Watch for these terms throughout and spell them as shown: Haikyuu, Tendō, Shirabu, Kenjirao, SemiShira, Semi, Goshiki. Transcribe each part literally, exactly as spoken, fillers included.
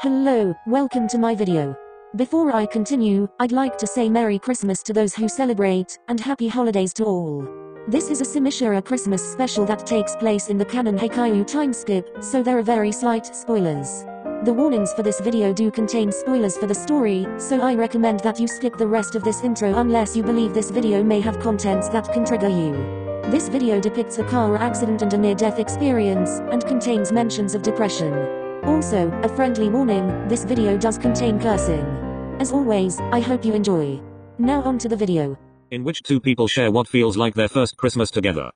Hello, welcome to my video. Before I continue, I'd like to say Merry Christmas to those who celebrate, and Happy Holidays to all. This is a SemiShira Christmas special that takes place in the canon Haikyuu timeskip, so there are very slight spoilers. The warnings for this video do contain spoilers for the story, so I recommend that you skip the rest of this intro unless you believe this video may have contents that can trigger you. This video depicts a car accident and a near-death experience, and contains mentions of depression. Also, a friendly warning, this video does contain cursing. As always, I hope you enjoy. Now on to the video. In which two people share what feels like their first Christmas together.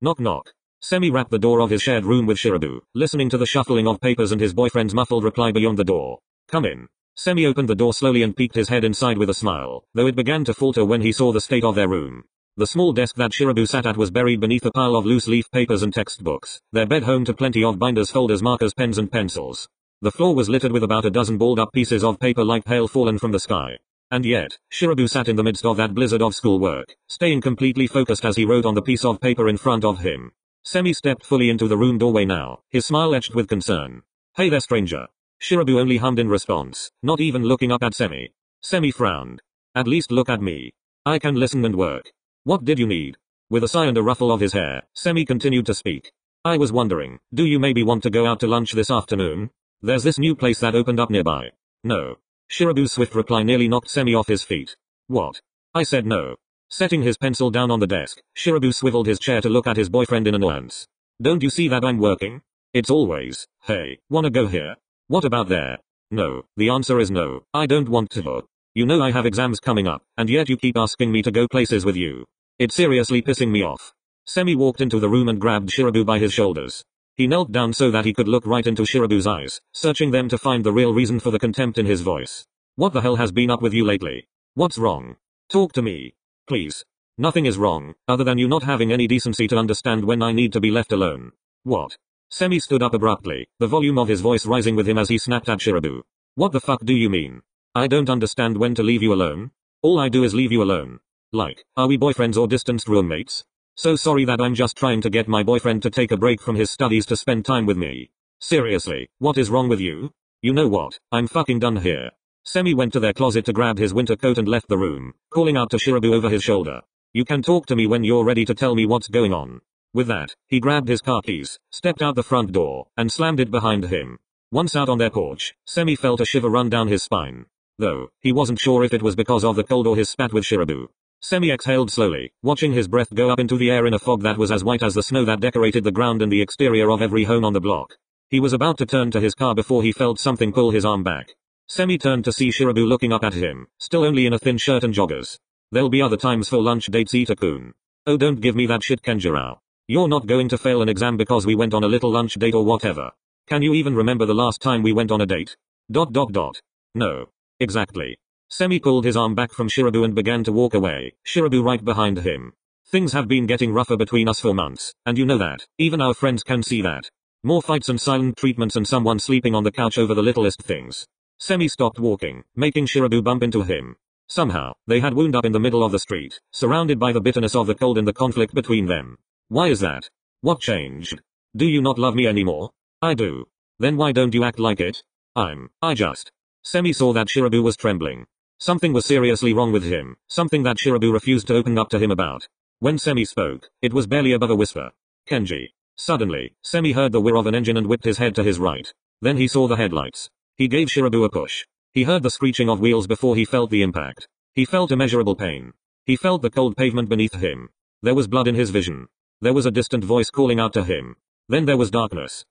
Knock knock. Semi rapped the door of his shared room with Shirabu, listening to the shuffling of papers and his boyfriend's muffled reply beyond the door. Come in. Semi opened the door slowly and peeked his head inside with a smile, though it began to falter when he saw the state of their room. The small desk that Shirabu sat at was buried beneath a pile of loose-leaf papers and textbooks, their bed home to plenty of binders, folders, markers, pens and pencils. The floor was littered with about a dozen balled-up pieces of paper like hail fallen from the sky. And yet, Shirabu sat in the midst of that blizzard of schoolwork, staying completely focused as he wrote on the piece of paper in front of him. Semi stepped fully into the room doorway now, his smile etched with concern. "Hey there, stranger." Shirabu only hummed in response, not even looking up at Semi. Semi frowned. "At least look at me. I can listen and work. What did you need?" With a sigh and a ruffle of his hair, Semi continued to speak. "I was wondering, do you maybe want to go out to lunch this afternoon? There's this new place that opened up nearby." "No." Shirabu's swift reply nearly knocked Semi off his feet. "What? I said no." Setting his pencil down on the desk, Shirabu swiveled his chair to look at his boyfriend in annoyance. "Don't you see that I'm working? It's always, hey, wanna go here? What about there?" "No, the answer is no, I don't want to. You know I have exams coming up, and yet you keep asking me to go places with you. It's seriously pissing me off." Semi walked into the room and grabbed Shirabu by his shoulders. He knelt down so that he could look right into Shirabu's eyes, searching them to find the real reason for the contempt in his voice. "What the hell has been up with you lately? What's wrong? Talk to me. Please." "Nothing is wrong, other than you not having any decency to understand when I need to be left alone." "What?" Semi stood up abruptly, the volume of his voice rising with him as he snapped at Shirabu. "What the fuck do you mean? I don't understand when to leave you alone? All I do is leave you alone. Like, are we boyfriends or distanced roommates? So sorry that I'm just trying to get my boyfriend to take a break from his studies to spend time with me. Seriously, what is wrong with you? You know what, I'm fucking done here." Semi went to their closet to grab his winter coat and left the room, calling out to Shirabu over his shoulder. "You can talk to me when you're ready to tell me what's going on." With that, he grabbed his car keys, stepped out the front door, and slammed it behind him. Once out on their porch, Semi felt a shiver run down his spine. Though, he wasn't sure if it was because of the cold or his spat with Shirabu. Semi exhaled slowly, watching his breath go up into the air in a fog that was as white as the snow that decorated the ground and the exterior of every home on the block. He was about to turn to his car before he felt something pull his arm back. Semi turned to see Shirabu looking up at him, still only in a thin shirt and joggers. "There'll be other times for lunch dates, Ita-kun. Oh, don't give me that shit, Kenjirao. You're not going to fail an exam because we went on a little lunch date or whatever. Can you even remember the last time we went on a date? Dot dot dot. No. Exactly." Semi pulled his arm back from Shirabu and began to walk away, Shirabu right behind him. "Things have been getting rougher between us for months, and you know that, even our friends can see that. More fights and silent treatments and someone sleeping on the couch over the littlest things." Semi stopped walking, making Shirabu bump into him. Somehow, they had wound up in the middle of the street, surrounded by the bitterness of the cold and the conflict between them. "Why is that? What changed? Do you not love me anymore?" "I do." "Then why don't you act like it?" I'm, I just. Semi saw that Shirabu was trembling. Something was seriously wrong with him, something that Shirabu refused to open up to him about. When Semi spoke, it was barely above a whisper. "Kenji." Suddenly, Semi heard the whir of an engine and whipped his head to his right. Then he saw the headlights. He gave Shirabu a push. He heard the screeching of wheels before he felt the impact. He felt immeasurable pain. He felt the cold pavement beneath him. There was blood in his vision. There was a distant voice calling out to him. Then there was darkness.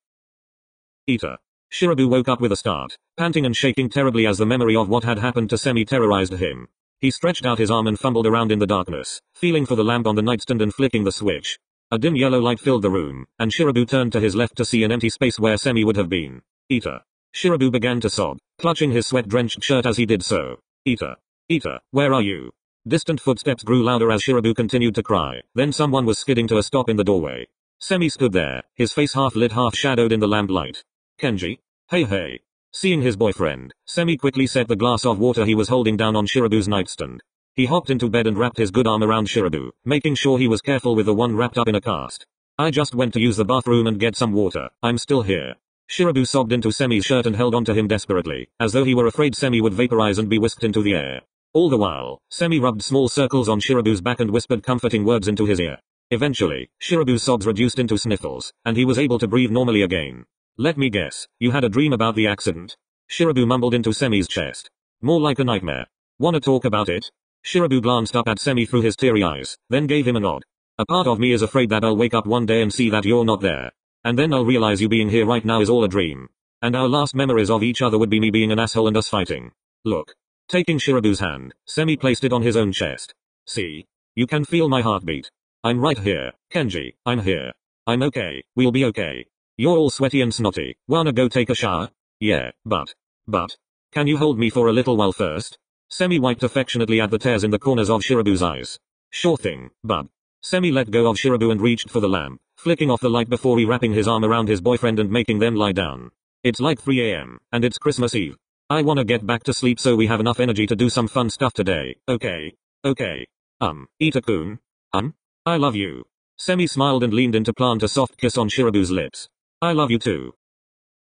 "Ita." Shirabu woke up with a start, panting and shaking terribly as the memory of what had happened to Semi terrorized him. He stretched out his arm and fumbled around in the darkness, feeling for the lamp on the nightstand and flicking the switch. A dim yellow light filled the room, and Shirabu turned to his left to see an empty space where Semi would have been. "Ita." Shirabu began to sob, clutching his sweat-drenched shirt as he did so. "Ita. Ita, where are you?" Distant footsteps grew louder as Shirabu continued to cry, then someone was skidding to a stop in the doorway. Semi stood there, his face half-lit half-shadowed in the lamplight. "Kenji? Hey hey." Seeing his boyfriend, Semi quickly set the glass of water he was holding down on Shirabu's nightstand. He hopped into bed and wrapped his good arm around Shirabu, making sure he was careful with the one wrapped up in a cast. "I just went to use the bathroom and get some water, I'm still here." Shirabu sobbed into Semi's shirt and held onto him desperately, as though he were afraid Semi would vaporize and be whisked into the air. All the while, Semi rubbed small circles on Shirabu's back and whispered comforting words into his ear. Eventually, Shirabu's sobs reduced into sniffles, and he was able to breathe normally again. Let me guess, you had a dream about the accident? Shirabu mumbled into Semi's chest. More like a nightmare. Wanna talk about it? Shirabu glanced up at Semi through his teary eyes, then gave him a nod. A part of me is afraid that I'll wake up one day and see that you're not there. And then I'll realize you being here right now is all a dream. And our last memories of each other would be me being an asshole and us fighting. Look. Taking Shirabu's hand, Semi placed it on his own chest. See? You can feel my heartbeat. I'm right here, Kenji, I'm here. I'm okay, we'll be okay. You're all sweaty and snotty, wanna go take a shower? Yeah, but. But. Can you hold me for a little while first? Semi wiped affectionately at the tears in the corners of Shirabu's eyes. Sure thing, bub. Semi let go of Shirabu and reached for the lamp, flicking off the light before re-wrapping his arm around his boyfriend and making them lie down. It's like three a m, and it's Christmas Eve. I wanna get back to sleep so we have enough energy to do some fun stuff today, okay? Okay. Um, Ita-kun? Um? I love you. Semi smiled and leaned in to plant a soft kiss on Shirabu's lips. I love you too.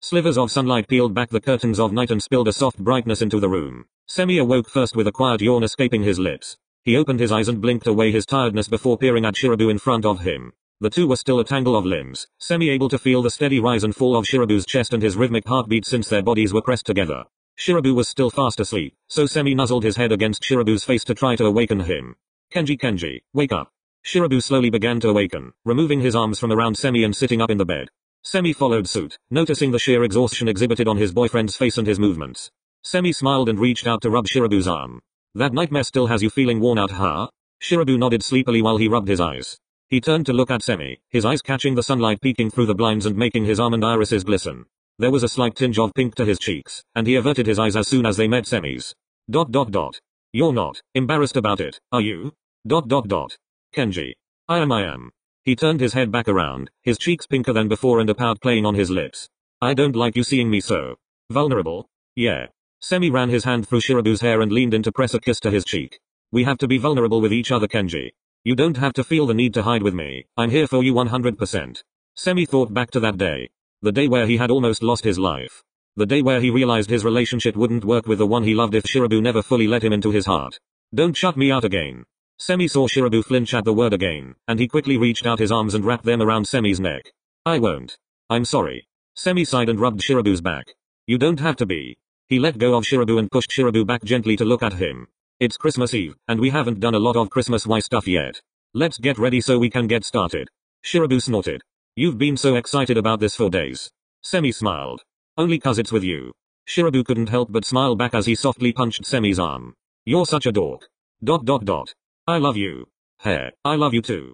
Slivers of sunlight peeled back the curtains of night and spilled a soft brightness into the room. Semi awoke first with a quiet yawn escaping his lips. He opened his eyes and blinked away his tiredness before peering at Shirabu in front of him. The two were still a tangle of limbs, Semi able to feel the steady rise and fall of Shirabu's chest and his rhythmic heartbeat since their bodies were pressed together. Shirabu was still fast asleep, so Semi nuzzled his head against Shirabu's face to try to awaken him. Kenji Kenji, wake up. Shirabu slowly began to awaken, removing his arms from around Semi and sitting up in the bed. Semi followed suit, noticing the sheer exhaustion exhibited on his boyfriend's face and his movements. Semi smiled and reached out to rub Shirabu's arm. That nightmare still has you feeling worn out, huh? Shirabu nodded sleepily while he rubbed his eyes. He turned to look at Semi, his eyes catching the sunlight peeking through the blinds and making his arm and irises glisten. There was a slight tinge of pink to his cheeks, and he averted his eyes as soon as they met Semi's. Dot dot dot. You're not embarrassed about it, are you? Dot dot dot. Kenji. I am I am. He turned his head back around, his cheeks pinker than before and a pout playing on his lips. I don't like you seeing me so vulnerable. Yeah. Semi ran his hand through Shirabu's hair and leaned in to press a kiss to his cheek. We have to be vulnerable with each other, Kenji. You don't have to feel the need to hide with me. I'm here for you one hundred percent. Semi thought back to that day. The day where he had almost lost his life. The day where he realized his relationship wouldn't work with the one he loved if Shirabu never fully let him into his heart. Don't shut me out again. Semi saw Shirabu flinch at the word again, and he quickly reached out his arms and wrapped them around Semi's neck. I won't. I'm sorry. Semi sighed and rubbed Shirabu's back. You don't have to be. He let go of Shirabu and pushed Shirabu back gently to look at him. It's Christmas Eve, and we haven't done a lot of Christmas-y stuff yet. Let's get ready so we can get started. Shirabu snorted. You've been so excited about this for days. Semi smiled. Only cause it's with you. Shirabu couldn't help but smile back as he softly punched Semi's arm. You're such a dork. Dot dot dot. I love you. Hey, I love you too.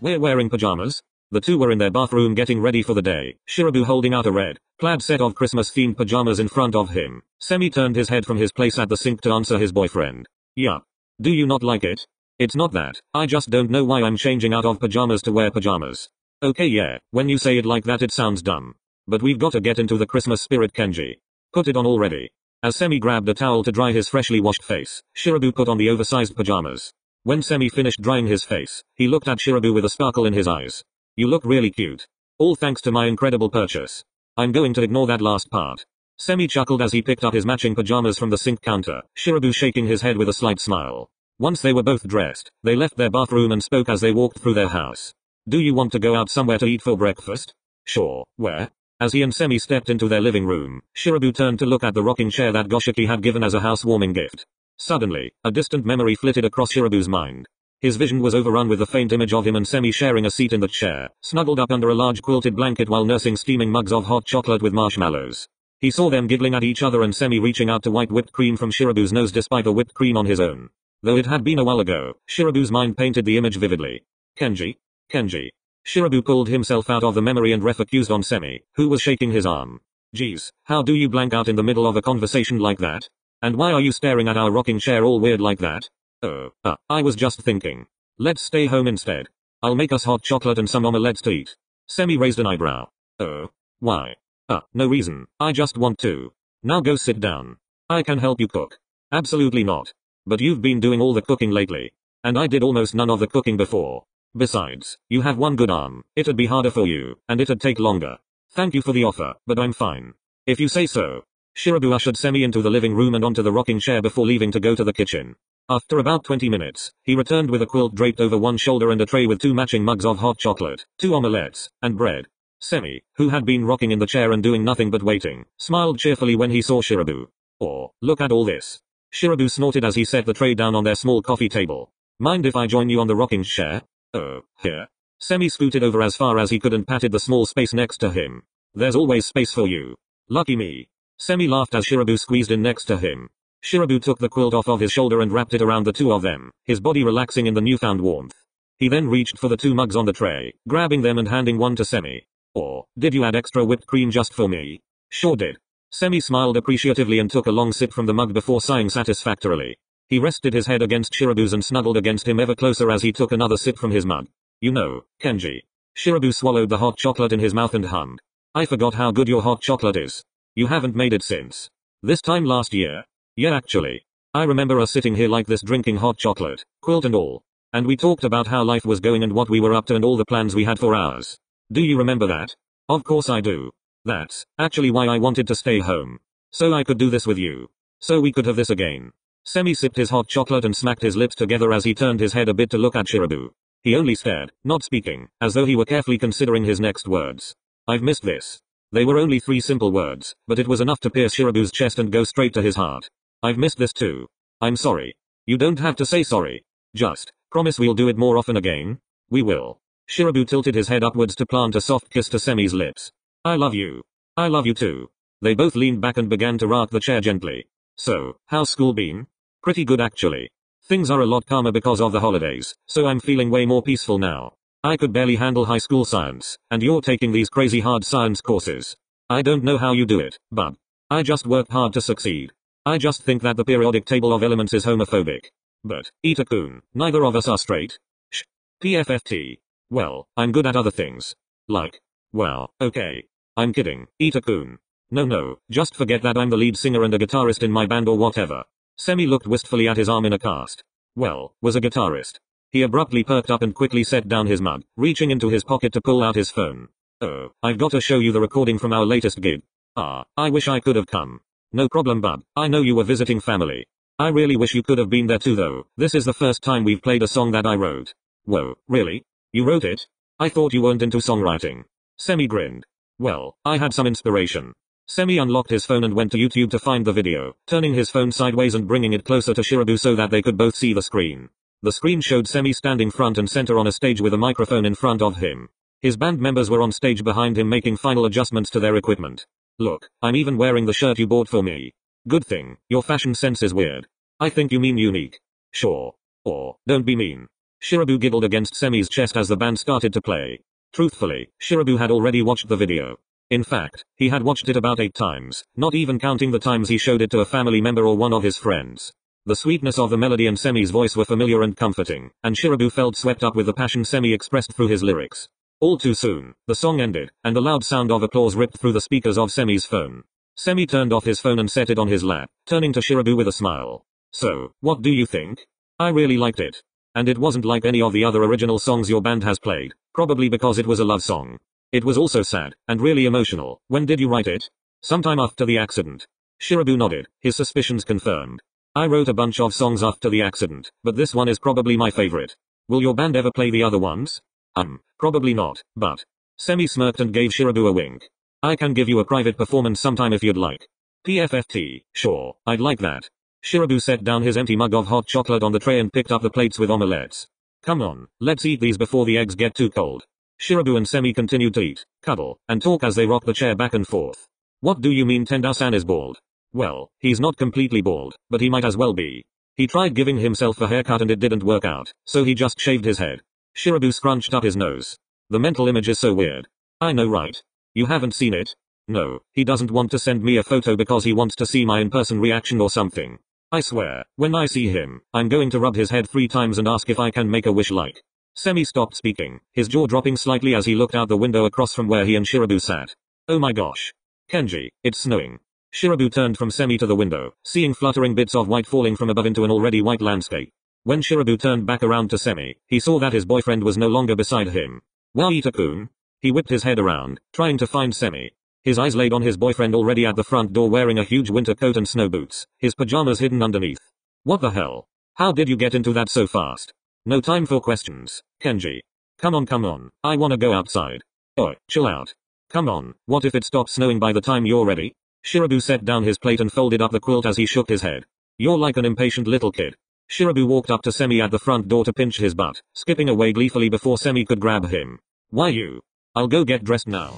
We're wearing pajamas? The two were in their bathroom getting ready for the day, Shirabu holding out a red, plaid set of Christmas-themed pajamas in front of him. Semi turned his head from his place at the sink to answer his boyfriend. Yup. Do you not like it? It's not that, I just don't know why I'm changing out of pajamas to wear pajamas. Okay yeah, when you say it like that it sounds dumb. But we've got to get into the Christmas spirit, Kenji. Put it on already. As Semi grabbed a towel to dry his freshly washed face, Shirabu put on the oversized pajamas. When Semi finished drying his face, he looked at Shirabu with a sparkle in his eyes. You look really cute. All thanks to my incredible purchase. I'm going to ignore that last part. Semi chuckled as he picked up his matching pajamas from the sink counter, Shirabu shaking his head with a slight smile. Once they were both dressed, they left their bathroom and spoke as they walked through their house. Do you want to go out somewhere to eat for breakfast? Sure, where? As he and Semi stepped into their living room, Shirabu turned to look at the rocking chair that Goshiki had given as a housewarming gift. Suddenly, a distant memory flitted across Shirabu's mind. His vision was overrun with the faint image of him and Semi sharing a seat in the chair, snuggled up under a large quilted blanket while nursing steaming mugs of hot chocolate with marshmallows. He saw them giggling at each other and Semi reaching out to wipe whipped cream from Shirabu's nose despite the whipped cream on his own. Though it had been a while ago, Shirabu's mind painted the image vividly. Kenji? Kenji. Shirabu pulled himself out of the memory and refocused on Semi, who was shaking his arm. Geez, how do you blank out in the middle of a conversation like that? And why are you staring at our rocking chair all weird like that? Oh, uh, I was just thinking. Let's stay home instead. I'll make us hot chocolate and some omelettes to eat. Semi raised an eyebrow. Oh. Why? Uh, no reason, I just want to. Now go sit down. I can help you cook. Absolutely not. But you've been doing all the cooking lately. And I did almost none of the cooking before. Besides, you have one good arm, it'd be harder for you, and it'd take longer. Thank you for the offer, but I'm fine. If you say so. Shirabu ushered Semi into the living room and onto the rocking chair before leaving to go to the kitchen. After about twenty minutes, he returned with a quilt draped over one shoulder and a tray with two matching mugs of hot chocolate, two omelettes, and bread. Semi, who had been rocking in the chair and doing nothing but waiting, smiled cheerfully when he saw Shirabu. Aw, look at all this. Shirabu snorted as he set the tray down on their small coffee table. Mind if I join you on the rocking chair? Oh, here. Semi scooted over as far as he could and patted the small space next to him. There's always space for you. Lucky me. Semi laughed as Shirabu squeezed in next to him. Shirabu took the quilt off of his shoulder and wrapped it around the two of them, his body relaxing in the newfound warmth. He then reached for the two mugs on the tray, grabbing them and handing one to Semi. Aw, did you add extra whipped cream just for me? Sure did. Semi smiled appreciatively and took a long sip from the mug before sighing satisfactorily. He rested his head against Shirabu's and snuggled against him ever closer as he took another sip from his mug. You know, Kenji. Shirabu swallowed the hot chocolate in his mouth and hummed. I forgot how good your hot chocolate is. You haven't made it since. This time last year? Yeah, actually. I remember us sitting here like this drinking hot chocolate, quilt and all. And we talked about how life was going and what we were up to and all the plans we had for ours. Do you remember that? Of course I do. That's actually why I wanted to stay home. So I could do this with you. So we could have this again. Semi sipped his hot chocolate and smacked his lips together as he turned his head a bit to look at Shirabu. He only stared, not speaking, as though he were carefully considering his next words. I've missed this. They were only three simple words, but it was enough to pierce Shirabu's chest and go straight to his heart. I've missed this too. I'm sorry. You don't have to say sorry. Just promise we'll do it more often again. We will. Shirabu tilted his head upwards to plant a soft kiss to Semi's lips. I love you. I love you too. They both leaned back and began to rock the chair gently. So, how's school been? Pretty good actually. Things are a lot calmer because of the holidays, so I'm feeling way more peaceful now. I could barely handle high school science, and you're taking these crazy hard science courses. I don't know how you do it, bub. I just worked hard to succeed. I just think that the periodic table of elements is homophobic. But, Ita-kun, neither of us are straight. Shh. P F F T. Well, I'm good at other things. Like. Well, okay. I'm kidding, Ita-kun. No no, just forget that I'm the lead singer and a guitarist in my band or whatever. Semi looked wistfully at his arm in a cast. Well, was a guitarist. He abruptly perked up and quickly set down his mug, reaching into his pocket to pull out his phone. Oh, I've got to show you the recording from our latest gig. Ah, I wish I could have come. No problem bub, I know you were visiting family. I really wish you could have been there too though, this is the first time we've played a song that I wrote. Whoa, really? You wrote it? I thought you weren't into songwriting. Semi grinned. Well, I had some inspiration. Semi unlocked his phone and went to YouTube to find the video, turning his phone sideways and bringing it closer to Shirabu so that they could both see the screen. The screen showed Semi standing front and center on a stage with a microphone in front of him. His band members were on stage behind him making final adjustments to their equipment. Look, I'm even wearing the shirt you bought for me. Good thing, your fashion sense is weird. I think you mean unique. Sure. Or, don't be mean. Shirabu giggled against Semi's chest as the band started to play. Truthfully, Shirabu had already watched the video. In fact, he had watched it about eight times, not even counting the times he showed it to a family member or one of his friends. The sweetness of the melody and Semi's voice were familiar and comforting, and Shirabu felt swept up with the passion Semi expressed through his lyrics. All too soon, the song ended, and the loud sound of applause ripped through the speakers of Semi's phone. Semi turned off his phone and set it on his lap, turning to Shirabu with a smile. So, what do you think? I really liked it. And it wasn't like any of the other original songs your band has played, probably because it was a love song. It was also sad, and really emotional. When did you write it? Sometime after the accident. Shirabu nodded, his suspicions confirmed. I wrote a bunch of songs after the accident, but this one is probably my favorite. Will your band ever play the other ones? Um, probably not, but. Semi smirked and gave Shirabu a wink. I can give you a private performance sometime if you'd like. P F F T, sure, I'd like that. Shirabu set down his empty mug of hot chocolate on the tray and picked up the plates with omelettes. Come on, let's eat these before the eggs get too cold. Shirabu and Semi continued to eat, cuddle, and talk as they rocked the chair back and forth. What do you mean Tendō-san is bald? Well, he's not completely bald, but he might as well be. He tried giving himself a haircut and it didn't work out, so he just shaved his head. Shirabu scrunched up his nose. The mental image is so weird. I know right? You haven't seen it? No, he doesn't want to send me a photo because he wants to see my in-person reaction or something. I swear, when I see him, I'm going to rub his head three times and ask if I can make a wish like. Semi stopped speaking, his jaw dropping slightly as he looked out the window across from where he and Shirabu sat. Oh my gosh. Kenji, it's snowing. Shirabu turned from Semi to the window, seeing fluttering bits of white falling from above into an already white landscape. When Shirabu turned back around to Semi, he saw that his boyfriend was no longer beside him. Waita-kun? He whipped his head around, trying to find Semi. His eyes laid on his boyfriend already at the front door wearing a huge winter coat and snow boots, his pajamas hidden underneath. What the hell? How did you get into that so fast? No time for questions, Kenji. Come on come on, I wanna go outside. Oi, chill out. Come on, what if it stops snowing by the time you're ready? Shirabu set down his plate and folded up the quilt as he shook his head. You're like an impatient little kid. Shirabu walked up to Semi at the front door to pinch his butt, skipping away gleefully before Semi could grab him. Why you? I'll go get dressed now.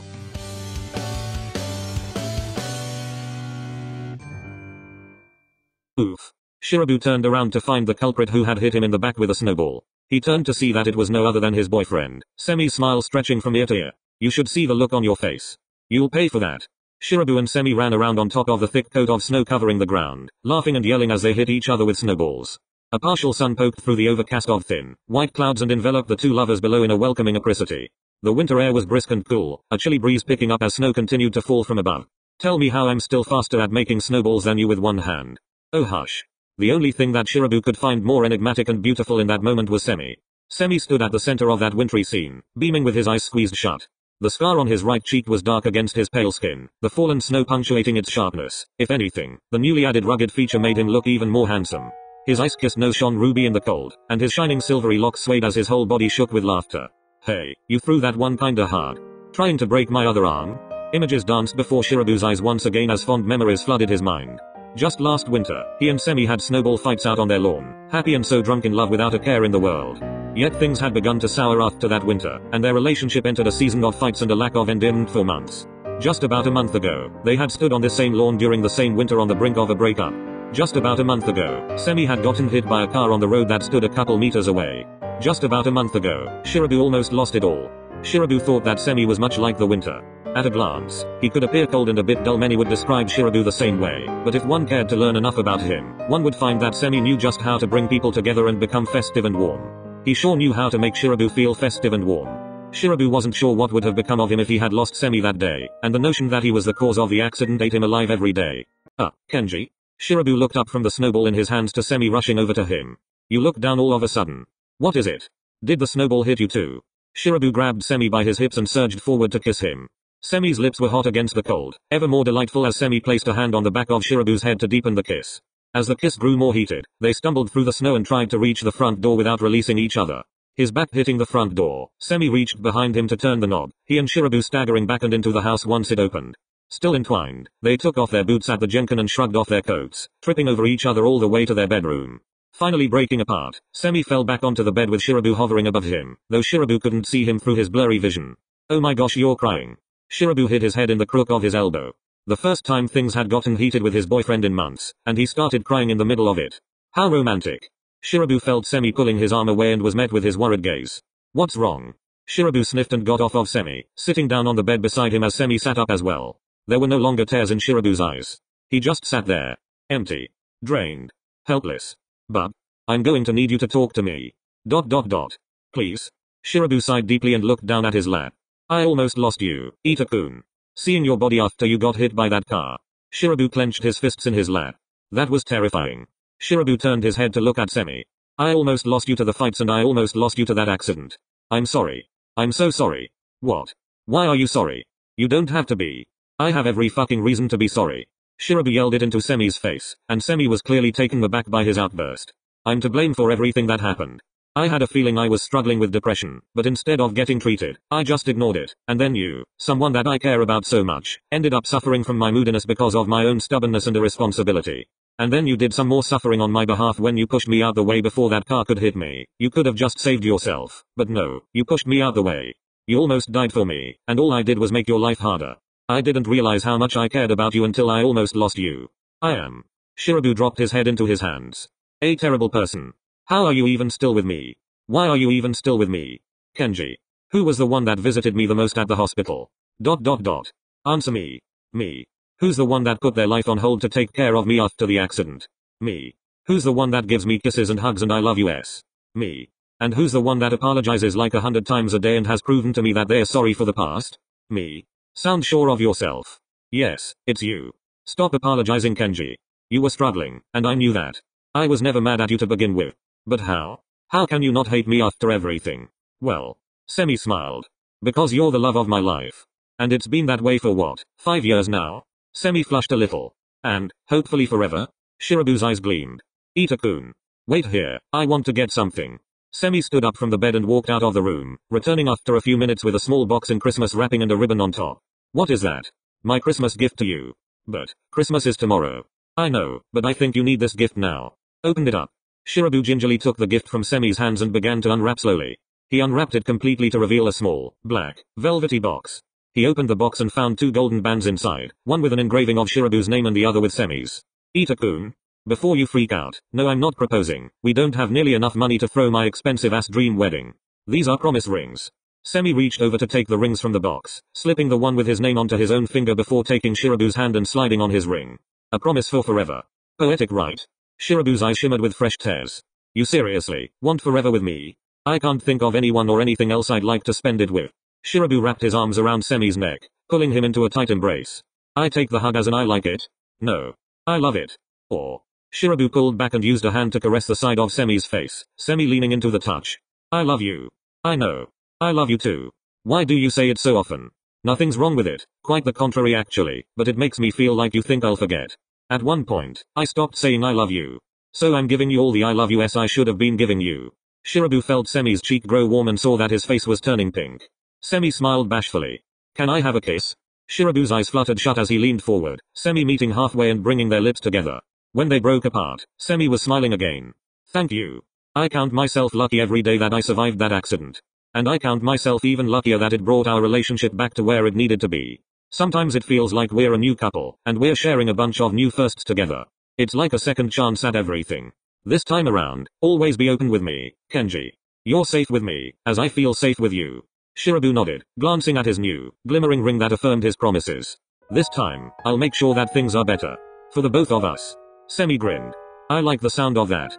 Oof. Shirabu turned around to find the culprit who had hit him in the back with a snowball. He turned to see that it was no other than his boyfriend, Semi's smile stretching from ear to ear. You should see the look on your face. You'll pay for that. Shirabu and Semi ran around on top of the thick coat of snow covering the ground, laughing and yelling as they hit each other with snowballs. A partial sun poked through the overcast of thin, white clouds and enveloped the two lovers below in a welcoming apricity. The winter air was brisk and cool, a chilly breeze picking up as snow continued to fall from above. Tell me how I'm still faster at making snowballs than you with one hand. Oh hush. The only thing that Shirabu could find more enigmatic and beautiful in that moment was Semi. Semi stood at the center of that wintry scene, beaming with his eyes squeezed shut. The scar on his right cheek was dark against his pale skin, the fallen snow punctuating its sharpness. If anything, the newly added rugged feature made him look even more handsome. His ice-kissed nose shone ruby in the cold, and his shining silvery locks swayed as his whole body shook with laughter. Hey, you threw that one kinda hard. Trying to break my other arm? Images danced before Shirabu's eyes once again as fond memories flooded his mind. Just last winter, he and Semi had snowball fights out on their lawn, happy and so drunk in love without a care in the world. Yet things had begun to sour after that winter, and their relationship entered a season of fights and a lack of endearment for months. Just about a month ago, they had stood on the same lawn during the same winter on the brink of a breakup. Just about a month ago, Semi had gotten hit by a car on the road that stood a couple meters away. Just about a month ago, Shirabu almost lost it all. Shirabu thought that Semi was much like the winter. At a glance, he could appear cold and a bit dull. Many would describe Shirabu the same way, but if one cared to learn enough about him, one would find that Semi knew just how to bring people together and become festive and warm. He sure knew how to make Shirabu feel festive and warm. Shirabu wasn't sure what would have become of him if he had lost Semi that day, and the notion that he was the cause of the accident ate him alive every day. Ah, Kenji? Shirabu looked up from the snowball in his hands to Semi rushing over to him. You looked down all of a sudden. What is it? Did the snowball hit you too? Shirabu grabbed Semi by his hips and surged forward to kiss him. Semi's lips were hot against the cold, ever more delightful as Semi placed a hand on the back of Shirabu's head to deepen the kiss. As the kiss grew more heated, they stumbled through the snow and tried to reach the front door without releasing each other. His back hitting the front door, Semi reached behind him to turn the knob, he and Shirabu staggering back and into the house once it opened. Still entwined, they took off their boots at the Jenkin and shrugged off their coats, tripping over each other all the way to their bedroom. Finally breaking apart, Semi fell back onto the bed with Shirabu hovering above him, though Shirabu couldn't see him through his blurry vision. Oh my gosh, you're crying. Shirabu hid his head in the crook of his elbow. The first time things had gotten heated with his boyfriend in months, and he started crying in the middle of it. How romantic. Shirabu felt Semi pulling his arm away and was met with his worried gaze. What's wrong? Shirabu sniffed and got off of Semi, sitting down on the bed beside him as Semi sat up as well. There were no longer tears in Shirabu's eyes. He just sat there. Empty. Drained. Helpless. Bub. I'm going to need you to talk to me. Dot dot dot. Please. Shirabu sighed deeply and looked down at his lap. I almost lost you, Ita-kun. Seeing your body after you got hit by that car. Shirabu clenched his fists in his lap. That was terrifying. Shirabu turned his head to look at Semi. I almost lost you to the fights and I almost lost you to that accident. I'm sorry. I'm so sorry. What? Why are you sorry? You don't have to be. I have every fucking reason to be sorry. Shirabu yelled it into Semi's face, and Semi was clearly taken aback by his outburst. I'm to blame for everything that happened. I had a feeling I was struggling with depression, but instead of getting treated, I just ignored it, and then you, someone that I care about so much, ended up suffering from my moodiness because of my own stubbornness and irresponsibility. And then you did some more suffering on my behalf when you pushed me out the way before that car could hit me. You could have just saved yourself, but no, you pushed me out the way. You almost died for me, and all I did was make your life harder. I didn't realize how much I cared about you until I almost lost you. I am. Shirabu dropped his head into his hands. A terrible person. How are you even still with me? Why are you even still with me? Kenji. Who was the one that visited me the most at the hospital? Dot dot dot. Answer me. Me. Who's the one that put their life on hold to take care of me after the accident? Me. Who's the one that gives me kisses and hugs and I love yous? Me. And who's the one that apologizes like a hundred times a day and has proven to me that they're sorry for the past? Me. Sound sure of yourself? Yes, it's you. Stop apologizing, Kenji. You were struggling, and I knew that. I was never mad at you to begin with. But how? How can you not hate me after everything? Well. Semi smiled. Because you're the love of my life. And it's been that way for what, five years now? Semi flushed a little. And, hopefully forever? Shirabu's eyes gleamed. Ita-kun. Wait here, I want to get something. Semi stood up from the bed and walked out of the room, returning after a few minutes with a small box in Christmas wrapping and a ribbon on top. What is that? My Christmas gift to you. But, Christmas is tomorrow. I know, but I think you need this gift now. Opened it up. Shirabu gingerly took the gift from Semi's hands and began to unwrap slowly. He unwrapped it completely to reveal a small, black, velvety box. He opened the box and found two golden bands inside, one with an engraving of Shirabu's name and the other with Semi's. Ita-kun. Before you freak out, no, I'm not proposing, we don't have nearly enough money to throw my expensive-ass dream wedding. These are promise rings. Semi reached over to take the rings from the box, slipping the one with his name onto his own finger before taking Shirabu's hand and sliding on his ring. A promise for forever. Poetic, right? Shirabu's eyes shimmered with fresh tears. You seriously want forever with me? I can't think of anyone or anything else I'd like to spend it with. Shirabu wrapped his arms around Semi's neck, pulling him into a tight embrace. I take the hug as an I like it. No. I love it. Or. Shirabu pulled back and used a hand to caress the side of Semi's face, Semi leaning into the touch. I love you. I know. I love you too. Why do you say it so often? Nothing's wrong with it, quite the contrary actually, but it makes me feel like you think I'll forget. At one point, I stopped saying I love you. So I'm giving you all the I love yous I should have been giving you. Shirabu felt Semi's cheek grow warm and saw that his face was turning pink. Semi smiled bashfully. Can I have a kiss? Shirabu's eyes fluttered shut as he leaned forward, Semi meeting halfway and bringing their lips together. When they broke apart, Semi was smiling again. Thank you. I count myself lucky every day that I survived that accident. And I count myself even luckier that it brought our relationship back to where it needed to be. Sometimes it feels like we're a new couple, and we're sharing a bunch of new firsts together. It's like a second chance at everything. This time around, always be open with me, Kenji. You're safe with me, as I feel safe with you. Shirabu nodded, glancing at his new, glimmering ring that affirmed his promises. This time, I'll make sure that things are better. For the both of us. Semi grinned. I like the sound of that.